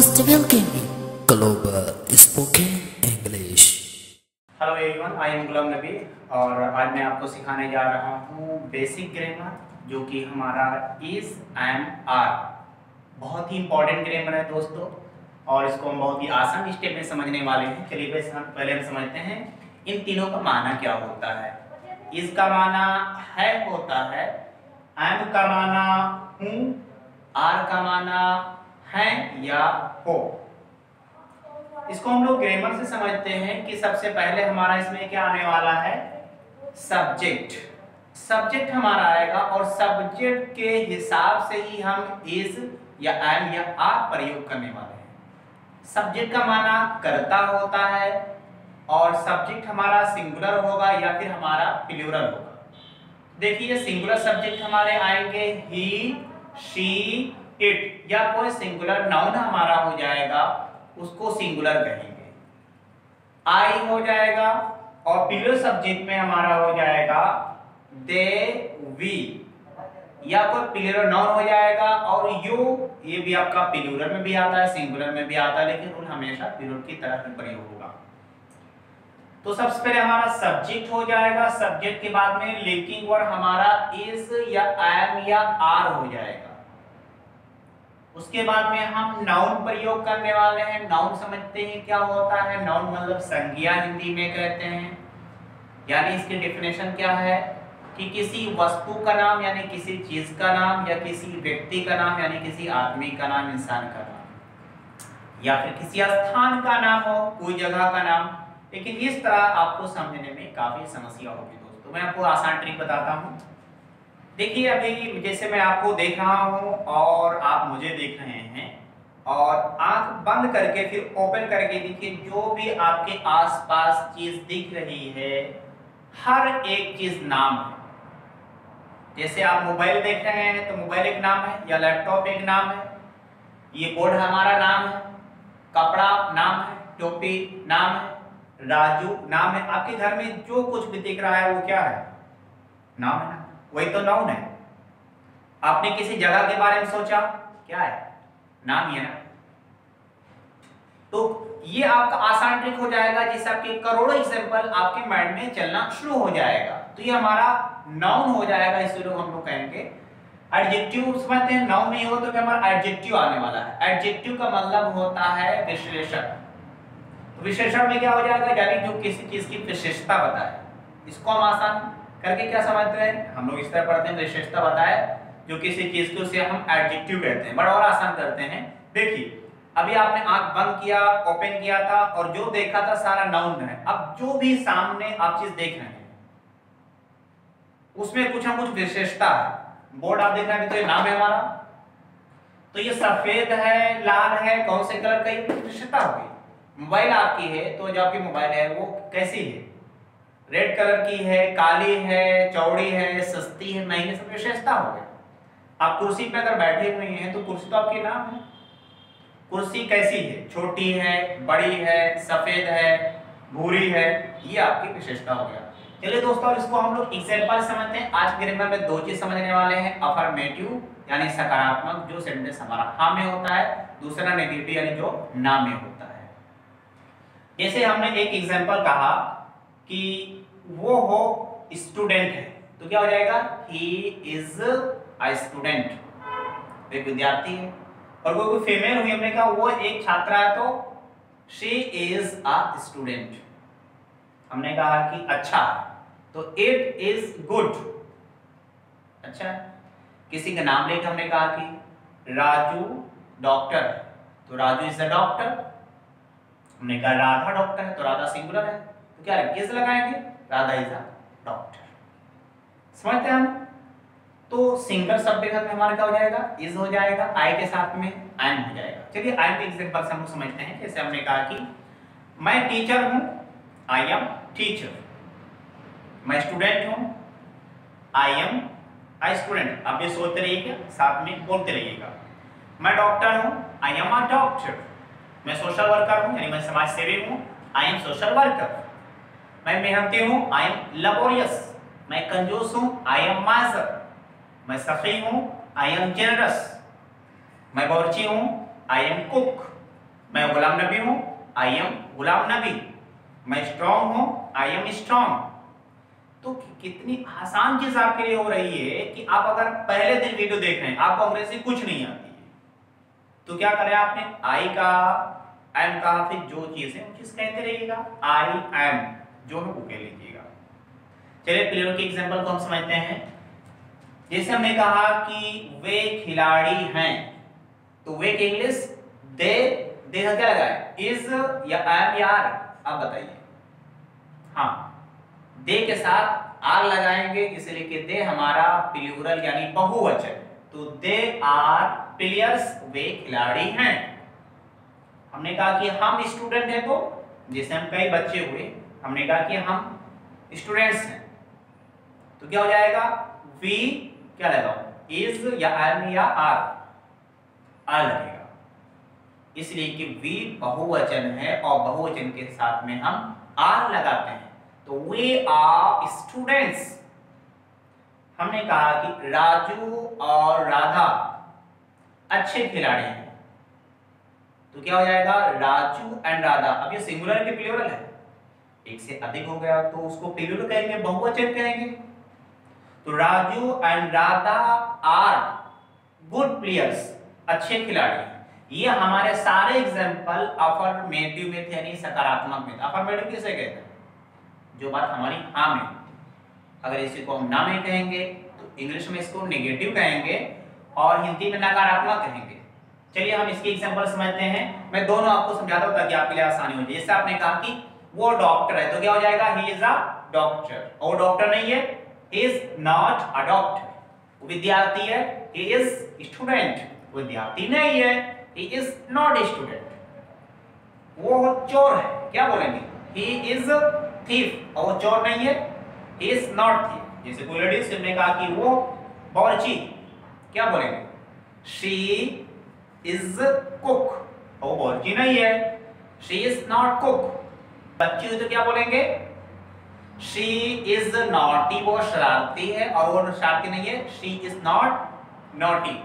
host will give me Global Spoken English। Hello everyone, I am Ghulam Nabi और आज मैं आपको सिखाने जा रहा हूँ बेसिक ग्रामर, जो कि हमारा इज एम आर बहुत ही इम्पोर्टेंट ग्रामर है दोस्तों, और इसको हम बहुत ही आसान स्टेप में समझने वाले हैं। चलिए बस पहले हम समझते हैं इन तीनों का माना क्या होता है। इसका माना है होता है, एम का माना हूँ, आर का माना है या हो। इसको हम लोग ग्रामर से समझते हैं कि सबसे पहले हमारा इसमें क्या आने वाला है, सब्जेक्ट। सब्जेक्ट हमारा आएगा और सब्जेक्ट के हिसाब से ही हम इज या एम या आर प्रयोग करने वाले हैं। सब्जेक्ट का माना कर्ता होता है और सब्जेक्ट हमारा सिंगुलर होगा या फिर हमारा प्लूरल होगा। देखिए सिंगुलर सब्जेक्ट हमारे आएंगे ही, शी, इट, या कोई सिंगुलर नाउन हमारा हो जाएगा उसको सिंगुलर कहेंगे। आई हो जाएगा और प्लूरल सब्जेक्ट में हमारा हो जाएगा दे, वी, या कोई प्लूरल नाउन हो जाएगा। और यू, ये भी आपका प्लूरल में भी आता है, सिंगुलर में भी आता है, लेकिन रूल हमेशा प्लूरल की तरह ही प्रयोग होगा। तो सबसे पहले हमारा सब्जेक्ट हो जाएगा, सब्जेक्ट के बाद में लिंकिंग वर्ड हमारा इज या एम या आर हो जाएगा। उसके बाद में हम नाउन प्रयोग करने वाले हैं। नाउन समझते हैं क्या होता है। नाउन मतलब संज्ञा हिंदी में कहते हैं, यानी इसकी डेफिनेशन क्या है कि किसी वस्तु का नाम यानी किसी चीज का नाम, या किसी व्यक्ति का नाम यानी किसी आदमी का नाम, इंसान का नाम, या फिर किसी स्थान का नाम हो, कोई जगह का नाम। लेकिन इस तरह आपको समझने में काफी समस्या होगी दोस्तों, मैं आपको आसान ट्रिक बताता हूँ। देखिए अभी जैसे मैं आपको देख रहा हूँ और आप मुझे देख रहे हैं, और आंख बंद करके फिर ओपन करके देखिए, जो भी आपके आसपास चीज दिख रही है हर एक चीज नाम है। जैसे आप मोबाइल देख रहे हैं तो मोबाइल एक नाम है, या लैपटॉप एक नाम है, ये बोर्ड हमारा नाम है, कपड़ा नाम है, टोपी नाम है, राजू नाम है। आपके घर में जो कुछ भी दिख रहा है वो क्या है, नाम है ना, वही तो नाउन है। आपने किसी जगह के बारे में सोचा, क्या है, नाम ही है ना। तो ये आपका आसान ट्रिक हो जाएगा, जिससे आपके करोड़ों एग्जाम्पल आपके माइंड में चलना शुरू हो जाएगा। तो ये हमारा नाउन हो जाएगा, इसलिए हम लोग कहेंगे एडजेक्टिव। समझते हैं, नाउन नहीं हो तो हमारा एडजेक्टिव आने वाला है। एडजेक्टिव का मतलब होता है विशेषण। तो विशेषण में क्या हो जाएगा, यानी जो किसी चीज की विशेषता बताए। इसको हम आसान करके क्या समझते हैं, हम लोग इस तरह पढ़ते हैं, विशेषता बताए जो किसी चीज को, उसे हम एडजेक्टिव कहते हैं। बड़ा और आसान करते हैं। देखिए अभी आपने आंख बंद किया, ओपन किया था, और जो देखा था सारा नाउन है। अब जो भी सामने आप चीज देख रहे हैं उसमें कुछ ना कुछ विशेषता है। बोर्ड आप देख रहे हैं तो ये नाम है हमारा, तो ये सफेद है, लाल है, कौन से कलर का, ये विशेषता होगी। मोबाइल आपकी है तो जो आपकी मोबाइल है वो कैसी है, रेड कलर की है, काली है, चौड़ी है, सस्ती है, महंगी, सब विशेषता हो गई। आप कुर्सी पे अगर बैठे हुए हैं तो कुर्सी तो आपके नाम है। कुर्सी कैसी है, छोटी है, बड़ी है, सफेद है, भूरी है, ये आपकी विशेषता हो गया। चलिए दोस्तों, इसको हम लोग एग्जाम्पल समझते हैं। आज के ग्रामर में दो चीज समझने वाले हैं, अफर्मेटिव यानी सकारात्मक, जो सेंटेंस हमारा हाँ में होता है, दूसरा नेगेटिव यानी जो ना में होता है। जैसे हमने एक एग्जाम्पल कहा कि वो हो स्टूडेंट है, तो क्या हो जाएगा, ही इज अ स्टूडेंट, एक विद्यार्थी है। और वो कोई फीमेल हुई, हमने कहा वो एक छात्रा है, तो शी इज अ स्टूडेंट। हमने कहा कि अच्छा, तो इट इज गुड, अच्छा। किसी का नाम लेकर हमने कहा कि राजू डॉक्टर है, तो राजू इज अ डॉक्टर। हमने कहा राधा डॉक्टर है, तो राधा सिंगुलर है, तो क्या इज लगाएंगे, राधा इज अ डॉक्टर। समझते हैं हम। तो सिंगल सब्जेक्ट में हमारा क्या हो जाएगा, इज हो जाएगा, आई के साथ में एम हो जाएगा। चलिए आई के एग्जांपल से हम समझते हैं। जैसे हमने कहा कि मैं टीचर हूं, आई एम टीचर। मैं स्टूडेंट हूं, आई एम आई स्टूडेंट। आप ये सोचते रहिएगा, साथ में बोलते रहिएगा। मैं डॉक्टर हूँ, आई एम अ डॉक्टर। मैं सोशल वर्कर हूँ, यानी मैं समाज सेवी हूँ, आई एम सोशल वर्कर। मैं मेहनती हूँ, आई एम लेबोरियस। मैं कंजूस हूँ, आई एम माइसर। मैं सखी हूँ, आई एम जेनरस। मैं बावर्ची हूँ, आई एम कुक। मैं गुलाम नबी हूं, आई एम गुलाम नबी। मैं स्ट्रांग हूं, आई एम स्ट्रांग। तो कितनी आसान चीज आपके लिए हो रही है कि आप अगर पहले दिन वीडियो देख रहे हैं, आपको अंग्रेजी कुछ नहीं आती है, तो क्या करें, आपने आई का, एम का, फिर जो चीज है उस कहते रहिएगा, आई एम जो है वो कह लीजिएगा। चलिए प्लेयर के एग्जाम्पल को हम समझते हैं। जैसे हमने कहा कि वे खिलाड़ी हैं, तो वे के इंग्लिश दे देखा क्या लगाए, इज या आर या आर, आप बताइए। हाँ, दे के साथ आर लगाएंगे, इसलिए कि दे हमारा प्लूरल यानी बहुवचन। तो दे आर प्लेयर्स, वे खिलाड़ी हैं। हमने कहा कि हम स्टूडेंट हैं, तो जैसे हम कई बच्चे हुए, हमने कहा कि हम स्टूडेंट्स हैं, तो क्या हो जाएगा, वी क्या लगाओ, इज या आर या आर आर लगेगा, इसलिए कि वी बहुवचन है और बहुवचन के साथ में हम आर लगाते हैं। तो वी आर स्टूडेंट्स। हमने कहा कि राजू और राधा अच्छे खिलाड़ी हैं, तो क्या हो जाएगा, राजू एंड राधा। अब ये सिंगुलर के प्लूरल है, एक से अधिक हो गया तो उसको प्लूरल कहेंगे, बहुवचन कहेंगे। तो Raju and Radha are good players, अच्छे खिलाड़ी हैं। ये हमारे सारे एग्जाम्पल अफर्मेटिव में थे, यानी सकारात्मक में। अफर्मेटिव किसे कहते हैं, जो बात हमारी हाँ में। अगर इसी को हम ना में कहेंगे तो इंग्लिश में इसको नेगेटिव कहेंगे और हिंदी में नकारात्मक कहेंगे। चलिए हम इसके एग्जाम्पल समझते हैं। मैं दोनों आपको समझाता हूँ ताकि आपके लिए आसानी हो जाए। जैसे आपने कहा कि वो डॉक्टर है, तो क्या हो जाएगा, ही इज अ डॉक्टर। और डॉक्टर नहीं है, he is not a doctor. विद्यार्थी है, ही इज स्टूडेंट। विद्यार्थी नहीं है, He is not a student. वो चोर है, क्या बोलेंगे, He is a thief. और वो चोर नहीं है, He is not thief. जैसे कोई लेडीज ने कहा कि वो बावर्ची, क्या बोलेंगे, She is cook. और वो बावर्ची नहीं है, She is not cook. बच्ची हुई तो क्या बोलेंगे, She is naughty. वो शरारती है और वो शरारती नहीं है, She is not naughty.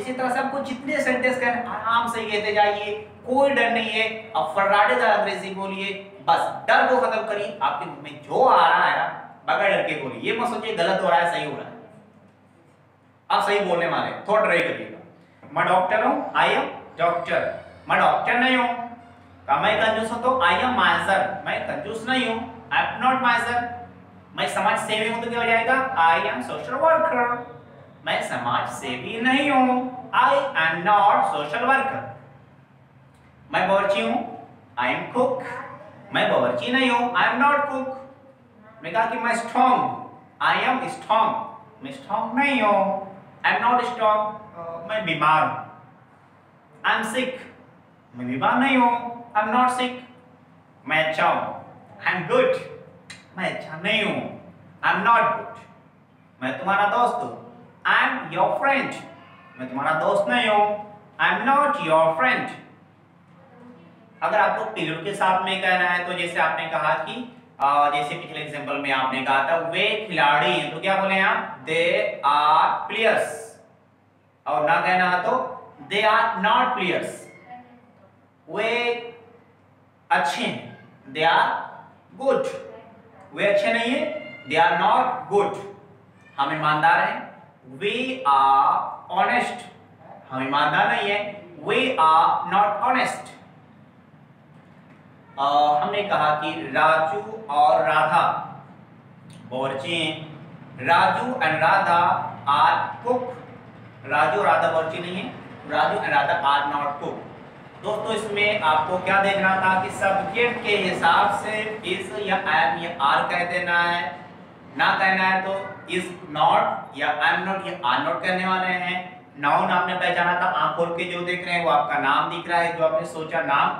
इसी तरह से आपको जितने सेंटेंस करें आराम से कहते जाइए, कोई डर नहीं है। अब फर्राटेदार अंग्रेजी बोलिए, बस डर को खत्म करिए। आपके मुंह में जो आ रहा है बगैर डर के बोलिए, ये मत सोचिए गलत हो रहा है सही हो रहा है। आप सही बोलने वाले, थोड़ा ट्राई करिएगा। मैं डॉक्टर हूँ, आई एम डॉक्टर। मैं डॉक्टर नहीं हूँ। मैं कंजूस हूँ, तो आई एम माइजर। मैं कंजूस नहीं हूँ, आई एम नॉट माइजर। मैं समाज सेवी हूँ, तो क्या हो जाएगा, आई एम सोशल वर्कर। मैं समाज सेवी नहीं हूं, I am not social worker. मैं बावर्ची हूं, आई एम कुक। मैं बावर्ची नहीं हूं, आई एम नॉट कुक। मैं कहा कि मैं स्ट्रांग हूं, आई एम स्ट्रांग। मैं स्ट्रांग नहीं हूं, आई एम नॉट स्ट्रांग। मैं बीमार हूं, आई एम सिक। मैं बीमार नहीं हूं, आई एम नॉट सिक। मैं अच्छा हूं, आई एम गुड। मैं अच्छा नहीं हूं, आई एम नॉट गुड। मैं तुम्हारा दोस्त हूं, I am your friend. मैं तुम्हारा दोस्त नहीं हूँ, I am not your friend. अगर आपको प्लूरल के साथ में कहना है, तो जैसे आपने कहा कि जैसे पिछले एग्जांपल में आपने कहा था वे खिलाड़ी हैं, तो क्या बोले आप, they are players. और ना कहना है तो they are not players. वे अच्छे हैं, they are good. वे अच्छे नहीं है, they are not good. हम ईमानदार हैं, We are honest. हम ईमानदार नहीं है, We are not honest. हमने कहा कि राजू और राधा बावर्ची हैं, Raju and Radha are cook. Raju Radha बावर्ची नहीं है, Raju and Radha are not cook. दोस्तों इसमें आपको क्या देखना था कि सब्जेक्ट के हिसाब से इज या एम या आर कह देना है, ना कहना है तो इज नॉट या आई एम नॉट या आर नॉट कहने वाले हैं। नाउन आपने पहचाना था, आंख खोल के जो देख रहे हैं वो आपका नाम दिख रहा है, जो आपने सोचा नाम,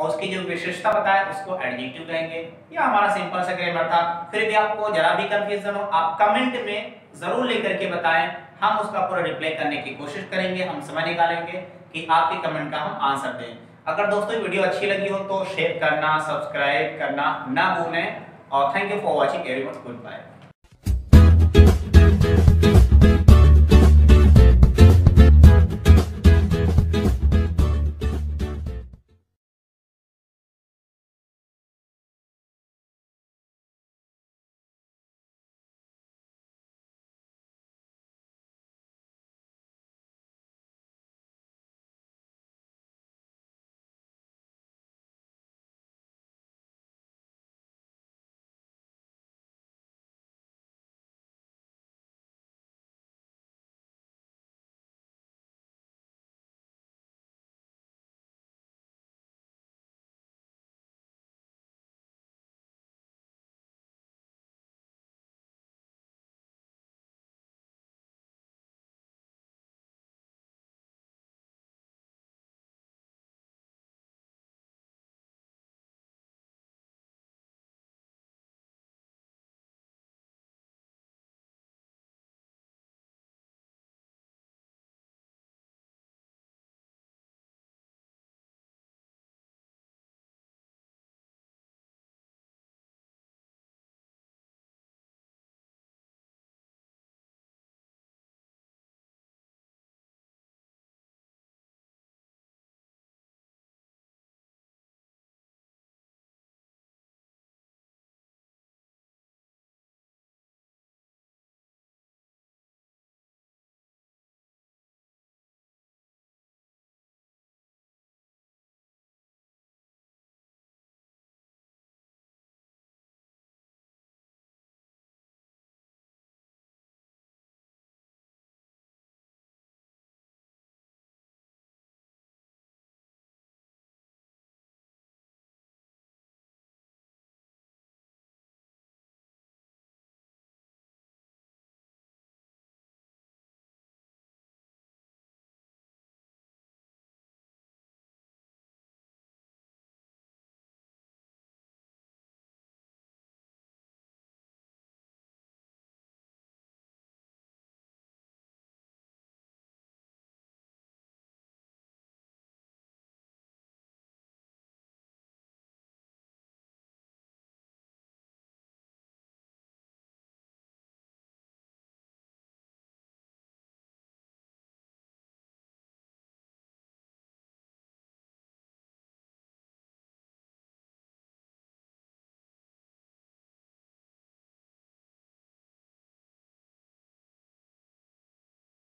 और उसकी जो विशेषता बताया उसको एडजेक्टिव कहेंगे। या हमारा सिंपल सा ग्रामर था। फिर भी आपको जरा भी कंफ्यूजन हो, आप कमेंट में जरूर लेकर के बताएं, हम उसका पूरा रिप्लाई करने की कोशिश करेंगे। हम समय निकालेंगे कि आपके कमेंट का हम आंसर दें। अगर दोस्तों वीडियो अच्छी लगी हो तो शेयर करना, सब्सक्राइब करना ना भूलें। और thank you for watching everyone, good bye.